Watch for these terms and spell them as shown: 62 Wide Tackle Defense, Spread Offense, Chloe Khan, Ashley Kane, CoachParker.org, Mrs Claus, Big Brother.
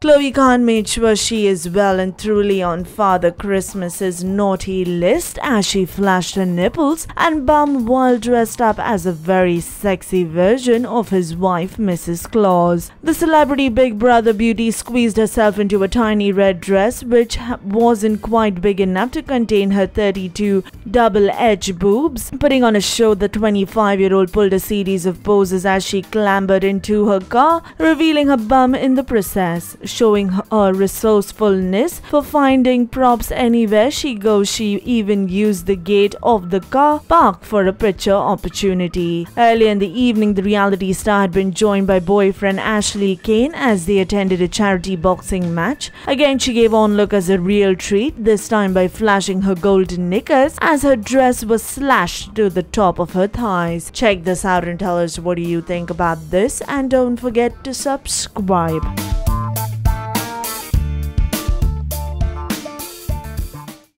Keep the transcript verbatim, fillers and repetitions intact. Chloe Khan made sure she is well and truly on Father Christmas's naughty list as she flashed her nipples and bum while dressed up as a very sexy version of his wife Missus Claus. The celebrity Big Brother beauty squeezed herself into a tiny red dress which wasn't quite big enough to contain her thirty-two double-edged boobs. Putting on a show, the twenty-five-year-old pulled a series of poses as she clambered into her car, revealing her bum in the process. Showing her resourcefulness for finding props anywhere she goes, she even used the gate of the car park for a picture opportunity. Earlier in the evening, the reality star had been joined by boyfriend Ashley Kane as they attended a charity boxing match. Again, she gave onlookers a real treat, this time by flashing her golden knickers as her dress was slashed to the top of her thighs. Check this out and tell us what do you think about this, and don't forget to subscribe.